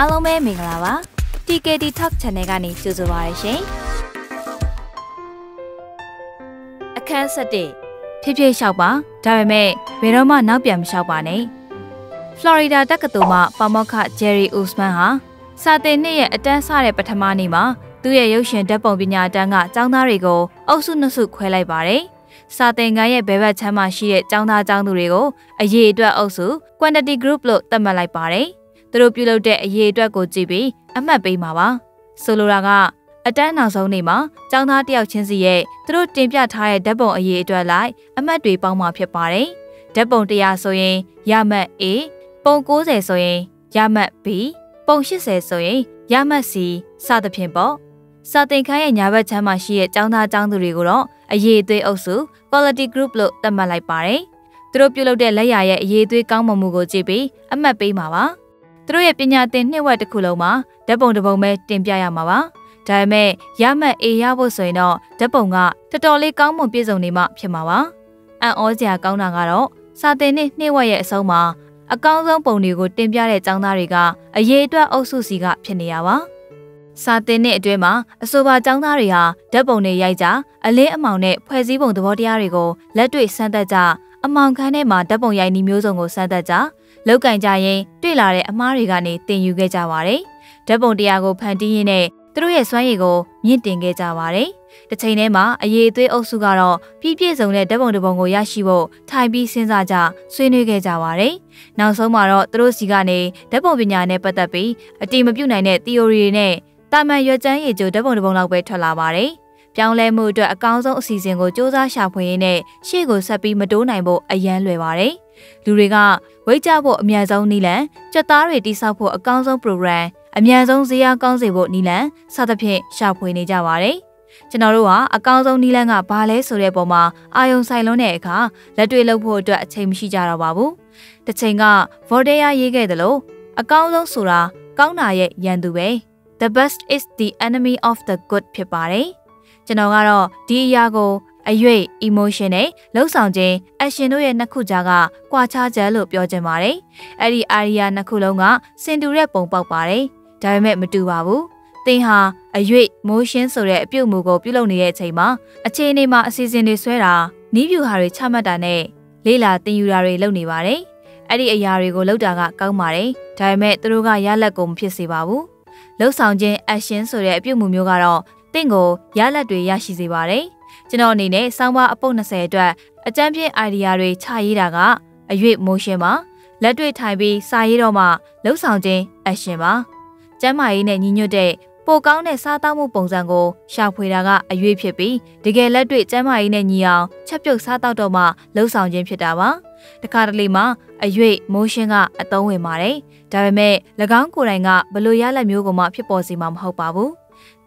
Alome Minglava, TKD Talk Chanegani Chuzuwarishin. A cancer day. Pipi Shaba, Darame, Veroma Nabiam Shabane. Florida Dakatuma, Pamoka Jerry Usmanha. Sate near a dansare Patamanima, Duya Yoshin Dapon Binya Danga, Tangnarigo, Osunosu Quelebare. Sate Ngaye Beva Tamashi, Tangna Tangnurigo, a ye dua also, quantity group look Tamalipare. The Rupulo de a ye dua go jibi, a mabi mawa. Soluraga, a dana sonima, Tangna Dio Chenzie, the root Timpia Tire Dapon a ye dua lie, a madri Pama Pipare. Dapon de Yasoye, Yama E, Pongoze Soye, Yama B. She says, so eh, Yamasi, Sada Pimbo. Satin Kaya Yaba Tamashi, Tangna Tang the Rigoro, a ye de Osu, quality group look the Malipare. Dropulo de Laya, ye de Kamamugo Jibi, a mapi mava. Through a pinate near the Kuloma, the Bondabome, Timpia Mava. Time Yama e Yabo Soino, the Bonga, the Dolly Kamu Bizonima, Piamawa. And Ozia Kaunagaro, Satin near Soma. A Gangang Bonigo Dimbiare Tangnariga, a Yedra Osusiga Peniawa. Satene Drema, a Soba Tangnaria, Debone Yaja, a lay amount, Pezibon de Vodiarigo, Ledwig Santaja, a Mount Canema, Debon Yani Musongo Santaja, Logan Jaye, Dilare, a Marigani, Tin Ugejaware, Debon Diago Pandine, Three Swanigo, Yintingejaware, the Tainema, a Yedre Osugaro, Pipiazone Debon de Bongo Yashibo, Taibi Senzaja, Swinugejaware. Now Somaro, Drosigane, Debobinane Patapi, a team of Unine, Theorine, Tama Yojan, Ejo, Debonabwe Talavare, Pianle Muda, a council season or Josa Shapuine, Shego Sapi Madonaibo, a Yan Levare, Luriga, Wajabo, Miazon Nilan, Jatari Disapo, a council program, a Miazon Zia Gonzebo Nilan, Satapi, Shapuine Javare. Generoa, a council Nilanga Pale Soreboma, Ion Siloneca, Laduelo Porta, Tame Shijarababu. The Tenga, Vordea Yegedalo, a Gaudon Sura, Gaunaye Yanduwe. The best is the enemy of the good Pipare. Genogaro, Di Yago, Ayue, Emotione, Losanje, Ashinoye Nakujaga, Quacha Jelu Pyojamare, Eri Aria Nakulonga, Sendurepon Papare, Diamet Meduabu, Tenha, Ayue, Motion Sore, Pumugo, Pilonia Tema, a Chenema Season Suera, Nibu Hari Chamadane. Lila Tinurari Lonivare, Adi Ayarigo Lodaga Kamare, Diamet Ruga Yalagum Pisibabu, Losanjin Ashin Sore Pumugaro, Tingo, Yala Dui Yashizibare, Genonine, Sama upon a Sedra, a champion Adiari Chaidaga, a Yip Moshema, Ladwe Taibi, Sairoma, Losanjin, Ashema, Jamaine Nino Day, Pogane Satamu Ponzango, Shapuidaga, a Yipipi, the gay Ladwe Jamaine Niao, Chapio Satadoma, Losanjin Pidawa. The Carlima, a Yue, Moshinga, a Tongue Mare, Darame, Lagankuranga, Baluyala Mugoma, Piposimam Hopabu,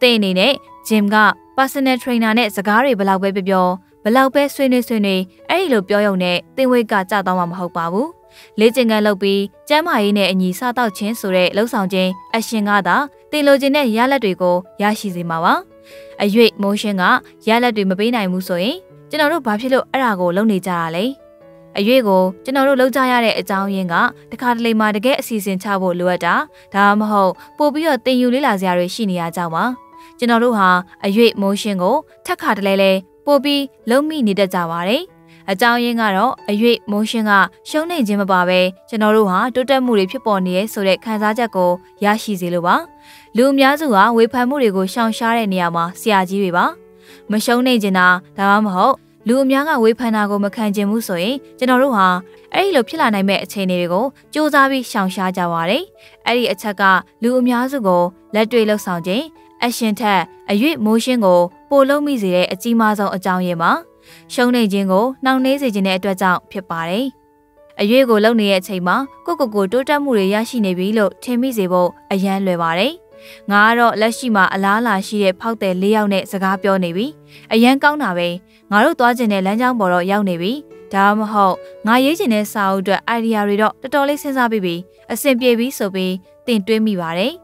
Tainine, Jimga, Bassinet Trainanet, Sagari, Balabebio, Balabe Swinusuni, Erilo Boyone, Tinwe Gatamam Hopabu, Lijinga Lobi, Jamaine and Yisata Chinsure, Losanje, Ashingada, Tilogene Yaladrigo, Yashizimawa, a Yue Moshinga, Yaladrimabina Musoi, General Papilo Arago, Lonely Jarale. A Yego, General Lojayare at Downyenga, the Catalema the Get Season Tabo Luada, Damaho, Bobio Tinulila Zare Shinia Jawa, Generalha, a Yue Moshingo, Takatlele, Bobby, Lomi Nida Jaware, a Downyenga, a Yue Moshinga, Shone Jimababe, Generalha, Dota Muri Piponi, Sore Kanzajago, Yashiziluba, Lum Yazua, Wipamurigo, Shanshare Niama, Siaji Riba, Mashone Jena, Damaho. Lumianga Wipanago Macanje Musoi, Generalha, Erilo Pilana met Tenego, Josabi Shangsha Jaware, Eri Ataka, Lumiazugo, Ladrelo Sanje, Ashente, a Yip Moshingo, Polo Mizire, a Timazo Ajayama, Shone Jingo, now Nazi Genet Drazan, Pipare. A Yego Lonely at Tema, Cocogo Dota Muria Shinebilo, Temizebo, a Yan Levare. Ngaro Lashima Alala Shire Pacte Leone Sagapio Nevi, a Yankaunaway, Ngaro Dwajine Lanjamboro Yao Nevi, Damaho, Ngayene Sao the Ariarido, the Dolly Sensabi, a Sempiabi Sobi, Tin Dwemi Vare,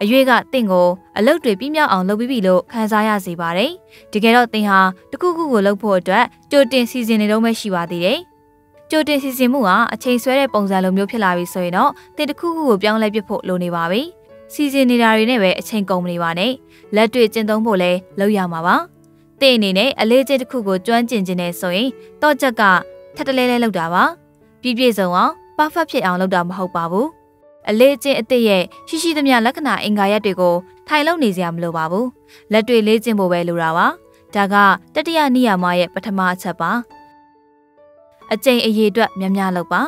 a Yuga Tingo, a Low Dripimia on Lobibilo, Kanzaya Zibare, the Gero Tinha, the Kuku Lopo Dra, Jordan Season Rome Shiwadi. Jordan Sisimua, a chain swear Ponzalo Mupilavi Soino, then the Kuku Bian Labipot Lonivare. စီစဉ်နေတာတွေနဲ့ပဲအချိန်ကုန်နေပါနဲ့လက်တွေ့ကျင့်သုံးဖို့လဲလောက်ရမှာပါတဲ့အနေနဲ့အလေးချက်တစ်ခုကိုကျွမ်းကျင်ခြင်းနဲ့ဆိုရင်တော့ချက်ကထပ်တလဲလဲလောက်တာပါပြည်ပြည့်စုံအောင် perfect ဖြစ်အောင်လောက်တာမဟုတ်ပါဘူးအလေးချင်းအစ်စ်ရဲ့ရှိရှိသမျှလက္ခဏာအင်္ဂါရက်တွေကိုထိုင်လုံနေစရာမလိုပါဘူးလက်တွေ့လေ့ကျင့်ဖို့ပဲလိုတာပါဒါကတတိယနိယာမရဲ့ပထမအချက်ပါအချိန်အရေအတွက်များများလောက်ပါ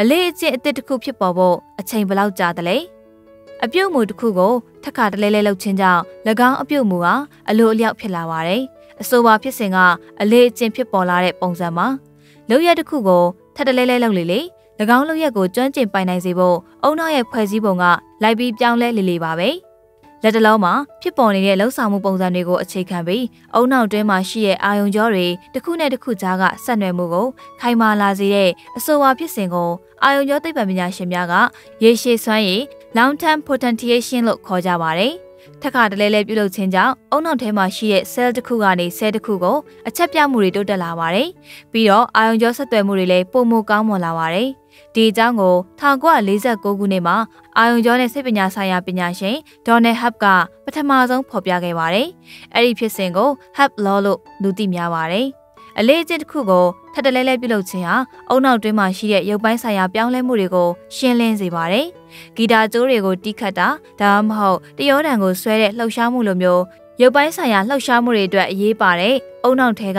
အလေးချင်းအစ်စ်တစ်ခုဖြစ်ပေါ်ဖို့အချိန်ဘယ်လောက်ကြာသလဲအပြုတ်မှုတစ်ခုကိုထက်ခါတလဲလဲလုပ်ခြင်းကြောင့်၎င်းအပြုတ်မှုဟာအလိုအလျောက်ဖြစ်လာပါတယ်အဆိုပါဖြစ်စဉ်ကအလေးချင်းဖြစ်ပေါ်လာတဲ့ပုံစံမှာလောက်ရက်တစ်ခုကိုထက်တလဲလဲလုပ်လေ၎င်းလုပ်ရက်ကိုကျွမ်းကျင်ပိုင်နိုင်စေဖို့အုံနောက်ရဲ့ဖွဲ့စည်းပုံကလိုက်ပြီးပြောင်းလဲလေပါပဲလက်တလုံးမှာဖြစ်ပေါ်နေတဲ့လှုပ်ဆောင်မှုပုံစံတွေကိုအခြေခံပြီးအုံနောက်တွင်းမှာရှိတဲ့အာယုံကြောတွေတစ်ခုနဲ့တစ်ခုကြားကဆက်နွယ်မှုကိုခိုင်မာလာစေတဲ့အဆိုပါဖြစ်စဉ်ကိုအာယုံကြောသိပ္ပံပညာရှင်များကရေရှည်စွမ်းရည် long term potentiation လို့ခေါ်ကြပါတယ်ထက်ခါတလဲလဲပြုလုပ်ခြင်းကြောင့်အုံနောက်ထဲမှာရှိတဲ့ cell တစ်ခုကနေဆဲတစ်ခုကိုအချက်ပြမှုတွေတိုးတက်လာပါတယ်ပြီးတော့အာယုံကြောဆက်သွယ်မှုတွေလည်းပိုမိုကောင်းမွန်လာပါတယ်ဒီအကြောင်းကို1949ခုနှစ်မှာအာယုံကြောနဲ့စိတ်ပညာဆိုင်ရာပညာရှင်ဒေါ်နယ်ဟပ်ကပထမဆုံးဖော်ပြခဲ့ပါတယ်။အဲ့ဒီဖြစ်စဉ်ကို Hub Law လို့လူသိများပါတယ်။အလေးအကျင့်တစ်ခုကိုထပ်တလဲလဲပြုလုပ်ခြင်းဟာအုံနောက်တွင်းမှာရှိတဲ့ရုပ်ပိုင်းဆိုင်ရာပြောင်းလဲမှုတွေကိုရှင်းလင်းစေပါတယ်။ဂီတာကြိုးတွေကိုတီးခတ်တာဒါမှမဟုတ်တယောတံကိုဆွဲတဲ့လှုပ်ရှားမှုလိုမျိုးရုပ်ပိုင်းဆိုင်ရာလှုပ်ရှားမှုတွေအတွက်အရေးပါတဲ့အုံနောက်ထဲက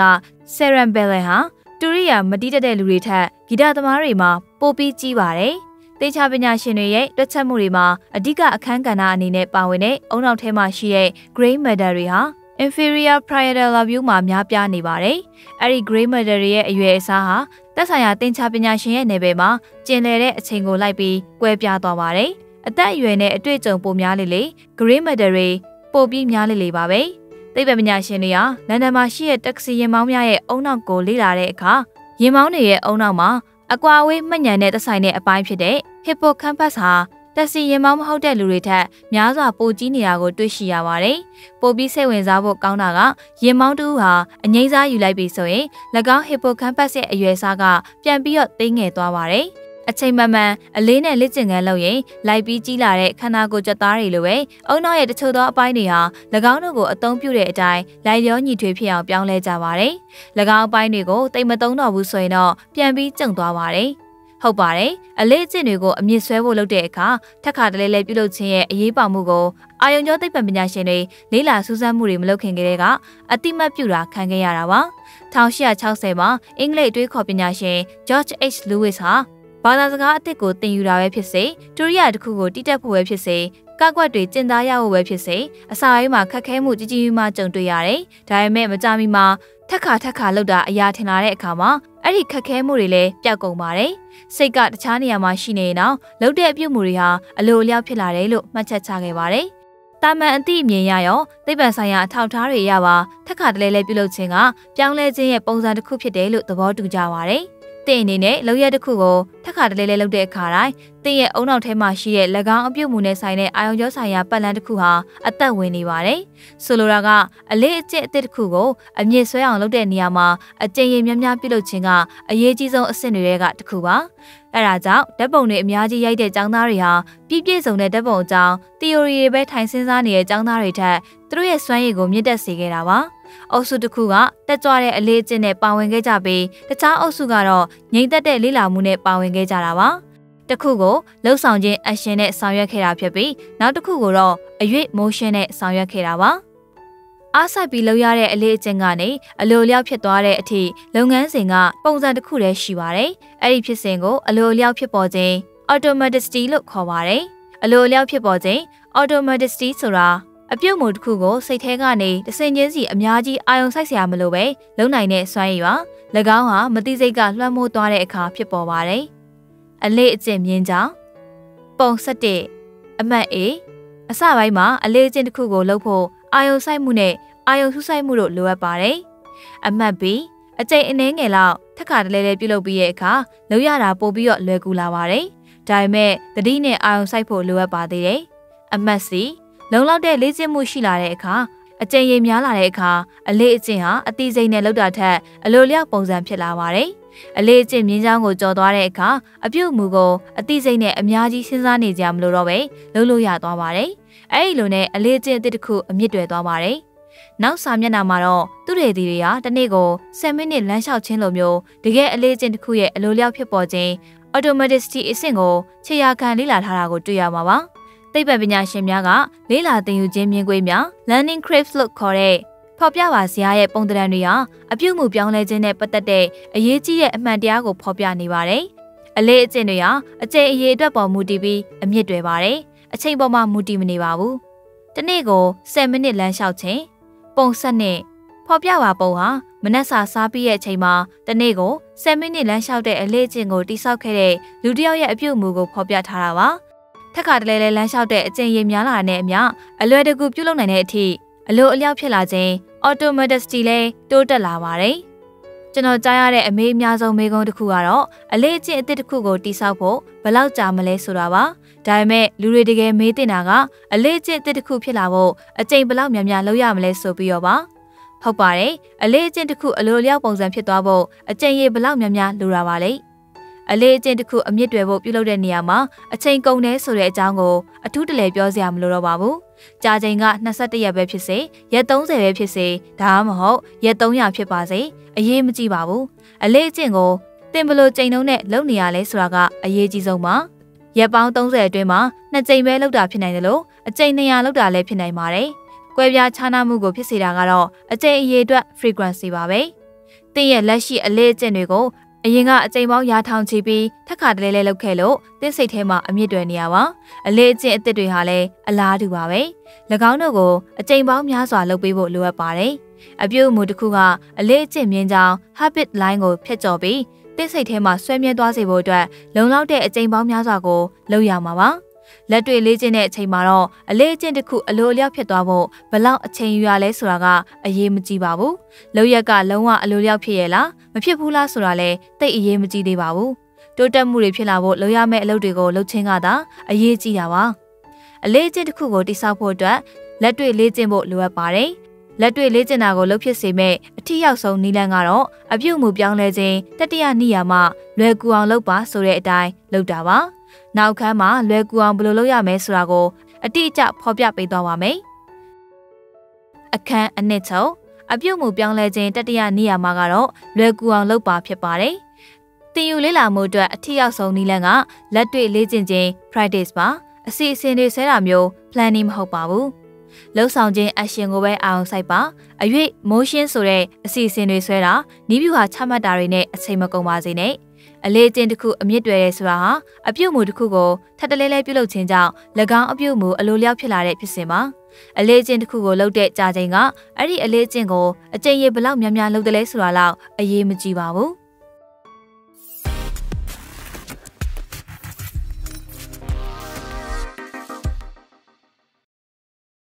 Cerebellum ဟာတူရိယာမတီးတတ်တဲ့လူတွေထက်ဂီတသမားတွေမှာပိုပြီးကြီးပါတယ်။သေချာပညာရှင်တွေရဲ့တွက်ချက်မှုတွေမှာအဓိကအခန်းကဏ္ဍအနေနဲ့ပါဝင်တဲ့အုံနောက်ထဲမှာရှိတဲ့ gray matter တွေဟာ inferior parietal lobe မှာများပြားနေပါတယ်။အဲဒီ gray matter တွေရဲ့အရွယ်အစားဟာသက်ဆိုင်ရာသင်ချာပညာရှင်ရဲ့နယ်ပယ်မှာကျင်လည်တဲ့အချိန်ကိုလိုက်ပြီးကွဲပြားသွားပါတယ်။အသက်အရွယ်နဲ့အတွေ့အကြုံပိုများလေလေ gray matter တွေပိုပြီးများလေလေပါပဲ။သိပ္ပံပညာရှင်တွေကလန်ဒန်မှာရှိတဲ့တက္ကစီယာဉ်မောင်းများရဲ့အုံနောက်ကိုလေ့လာတဲ့အခါယာဉ်မောင်းတွေရဲ့အုံနောက်မှာအကွာအဝေးမှတ်ဉာဏ်နဲ့သက်ဆိုင်တဲ့အပိုင်းဖြစ်တဲ့ hippocampus ဟာတက္ကစီယာဉ်မောင်းမဟုတ်တဲ့လူတွေထက်များစွာပိုကြီးနေတာကိုတွေ့ရှိရပါတယ်။ပိုပြီးစိတ်ဝင်စားဖို့ကောင်းတာကယာဉ်မောင်းတူဟာအငိမ့်စားယူလိုက်ပြီဆိုရင်၎င်း hippocampus ရဲ့အရွယ်အစားကပြန်ပြီးတော့သိငယ်သွားပါတယ်။အချိန်မှန်အလေးနဲ့လက်ကျင်ခံလုပ်ရင်လိုက်ပြီးကြီးလာတဲ့ခန္ဓာကိုယ်ကြွက်သားတွေလိုပဲအုံနောက်ရဲ့တချို့သောအပိုင်းတွေဟာ၎င်းတို့ကိုအသုံးပြုတဲ့အတိုင်းလိုက်လျောညီထွေဖြစ်အောင်ပြောင်းလဲကြပါတယ်။၎င်းအပိုင်းတွေကိုတိတ်မသုံးတော့ဘူးဆိုရင်တော့ပြန်ပြီးကျုံသွားပါတယ်။ဟုတ်ပါတယ်။အလေးအကျင့်တွေကိုအမြင့်ဆွဲဖို့လုပ်တဲ့အခါထက်ခါတလဲလဲပြုလုပ်ခြင်းရဲ့အရေးပါမှုကိုအာယုံကြောသိပ္ပံပညာရှင်တွေလေးလာစူးစမ်းမှုတွေမလုပ်ခင်ကတည်းကအတိမတ်ပြုတာခံခဲ့ရတာပါ။1860မှာအင်္ဂလိပ်အတွေးခေါ်ပညာရှင် George H. Lewis ဟာဘာသာစကားအသစ်ကိုသင်ယူတာပဲဖြစ်စေတူရိယာတစ်ခုကိုတိတက်ဖို့ပဲဖြစ်စေကောက်ကွက်တွေကျင့်သားရဖို့ပဲဖြစ်စေအစာအိမ်မှာခက်ခဲမှုကြီးကြီးမားမားကြုံတွေ့ရတယ်။ဒါပေမဲ့မကြမီမှာထက်ခါလောက်တာအရာထင်လာတဲ့အခါမှာအဲ့ဒီခက်ခဲမှုတွေလည်းပျောက်ကုန်ပါတယ်။စိတ်ကတခြားနေရာမှာရှိနေရင်တော့လောက်တဲ့အပြုတ်မှုတွေဟာအလိုအလျောက်ဖြစ်လာတယ်လို့မှတ်ချက်ချခဲ့ပါတယ်။တာမန်အသိအမြင်ရရောသိပ္ပံဆိုင်ရာအထောက်အထားတွေရပါထက်ခါတလဲလဲပြုလုပ်ခြင်းကပြောင်းလဲခြင်းရဲ့ပုံစံတစ်ခုဖြစ်တယ်လို့သဘောတူကြပါတယ်။တဲ့အနေနဲ့လောက်ရက်တစ်ခုကိုထက်ခါတလဲလဲလုပ်တဲ့အခါတိုင်းတင်းရဲ့အုံနောက်ထဲမှာရှိတဲ့၎င်းအပြုတ်မှုနဲ့ဆိုင်တဲ့အာယုံကြောဆိုင်ရာပတ်လန်းတစ်ခုဟာအသက်ဝင်နေပါတယ်။ဆိုလိုတာကအလေးအကျင့်အသစ်တစ်ခုကိုအမြင့်ဆွဲအောင်လုပ်တဲ့နေရာမှာအကျင့်ရည်များများပြုလုပ်ခြင်းကအရေးကြီးဆုံးအဆင့်တွေကတစ်ခုပါ။အဲဒါကြောင့်ဓာတ်ပုံတွေအများကြီးရိုက်တဲ့ကျောင်းသားတွေဟာပြည့်စုံတဲ့ဓာတ်ပုံအကြောင်း theory တွေပဲထိုင်စဉ်းစားနေတဲ့ကျောင်းသားတွေထက်သူတို့ရဲ့စွမ်းရည်ကိုမြင့်တက်စေခဲ့တာပါ။အုပ်စုတစ်ခုကတက်ကြွတဲ့အလေးအကျင့်နဲ့ပါဝင်ခဲ့ကြပြီးတခြားအုပ်စုကတော့ငြိမ်သက်တဲ့လေ့လာမှုနဲ့ပါဝင်ခဲ့ကြတာပါ။တစ်ခုကိုလှုပ်ဆောင်ခြင်း action နဲ့ဆောင်ရွက်ခဲ့တာဖြစ်ပြီးနောက်တစ်ခုကိုတော့အရွေ့ motion နဲ့ဆောင်ရွက်ခဲ့တာပါ။အားစိုက်ပြီးလုပ်ရတဲ့အလေးအကျင့်ကနေအလိုအလျောက်ဖြစ်သွားတဲ့အထိလုပ်ငန်းစဉ်ကပုံစံတစ်ခုတည်းရှိပါတယ်။အဲ့ဒီဖြစ်စဉ်ကိုအလိုအလျောက်ဖြစ်ပေါ်ခြင်း automaticity လို့ခေါ်ပါတယ်။အလိုအလျောက်ဖြစ်ပေါ်ခြင်း automaticity ဆိုတာအပြုတ်မှုတစ်ခုကိုစိတ်ထဲကနေတဆင်ချင်းစီအများကြီးအာရုံစိုက်စရာမလိုပဲလုံနိုင်တဲ့စွမ်းရည်ပါ၎င်းဟာမတိစိတ်ကလွှမ်းမိုးသွားတဲ့အခါဖြစ်ပေါ်ပါတယ်အလေးအကျင့်မြင်ကြောင်းပုံ17အမှတ် A အစပိုင်းမှာအလေးအကျင့်တစ်ခုကိုလုပ်ဖို့အာရုံစိုက်မှုနဲ့အာရုံစုစိုက်မှုတို့လိုအပ်ပါတယ်အမှတ် B အကျိန်အနှဲငယ်လောက်ထက်ခါတလဲလဲပြုလုပ်ပြီးရဲ့အခါလုပ်ရတာပိုပြီးတော့လွယ်ကူလာပါတယ်ဒါပေမဲ့သတိနဲ့အာရုံစိုက်ဖို့လိုအပ်ပါသေးတယ်အမှတ် Cလုံလောက်တဲ့လေ့ကျင့်မှုရှိလာတဲ့အခါအကျင့်ရည်များလာတဲ့အခါအလေးအကျင့်ဟာအသေးစိတ်နဲ့လောက်တာထက်အလိုလျောက်ပုံစံဖြစ်လာပါတယ် A late in Minjango Jodoareka, a few mugo, a teasing a miaji Sisani jam loroway, Luluya doamare, a lune, a late did cook a midway doamare. Now Samyana Maro, Dure diria, the nego, 7 minute Lanshaw Chenlomio, the get a late in Kuya, Lulia Pipoje, Automaticity is single, Cheyakan Lila Harago Duya Mama. They babina Shemyaga, Lila the Ujemia Guemia, learning craves look correct. Popia was Yaya Pondrania, a few mubion legend but the day, a yeti at Mandiago Popia Nivare, a late Zenia, a day ye double mudibi, a midware, a chamber ma mudiminivabu. The nego, 7 minute Lanshaute, Bonsane, Popia Boha, Manasa Sapi at Chema, the nego, 7 minute Lanshaute a legend or disocate, Ludia a few mugo Popia Tarawa, Takadle Lanshaute, a day yamala nemia, a letter good pulonetti. A low Liapelaze, Otto Murder Stile, Tota Lavare. General Diare, a maid Miazo Mego de Cuaro, a lady at the Cugo di Sapo, Balau Jamale Surawa, Dime, Luridige Medinaga, a lady at the Cupilavo, a table Mia Loyamle Sobioba. Popare, a lady at the Cu Alolia Bons and Pietabo, a chain Balam Mia Luravale. A lady at the Cu a midwevo below the Niama, a chain Gone Sore Jango, a tutele Biosiam Lurababu. Jajanga Nasatiya Bepise, yet don't say Bepise, Tamaho, yet don't ya Pipase, a Yemji Babu, a late jingo, Timbolo Janone, Lonely Alice Raga, a Yeji Zoma, Yabound don't say a dreamer, Najame looked up in a low, a Jania looked a lep in a mare, Guevia Chana Mugo Pisidagaro, a Jayedra frequency babe. Then Lashi a late jenigo, a Yinga a Jamo Yatown Chibi, Takadle Localo, then say Tema a Midwaniawa, a late at the Duhale, a la Duave. Lagaunogo, a chamber miasa lobibo lua pare, a view mudukuga, a late mienza, habit lango, petjobi, they say tema swemia doze boda, long out there a chamber miasago, loyamawa. Let we legend at Tamaro, a legend cook a lolia petavo, below a chain uale suraga, a yemji babu, loyaga loa a lolia piela, mapipula surale, the yemji de babu. Tota muri pilavo, loyame lodigo, lochingada, a yeji yawa. A legend Kugo disappointed, let to a legend boat Lua Pare, let to a legend ago Lopisime, a tea house of Nilangaro, a few mubian legend, Tatia Niama, Leguan Lopa, Soretai, Lodawa, now Kama, Leguan Buluya Mesrago, a teacher Popia Pedawame, a can and netto, a few mubian legend, Tatia Niamagaro, Leguan Lopa Pipare, then you Lila Mudra, a tea house of Nilanga, let to a legend, Fridays bar. A season is a mule, planning hopabu. Low sounding a shingoe outside bar, a ye motion sore, a season is a Nibuha Chamadarine, a Samacomazine, a late in the cook a midway swaha, a bumu de cugo, Tatalele below tinja, Lagan of Bumu, a lulia pilare pisima, a late in the cugo loaded jajanga, a late jingo, a jay belam yamia lodele surala, a ye mujibabu.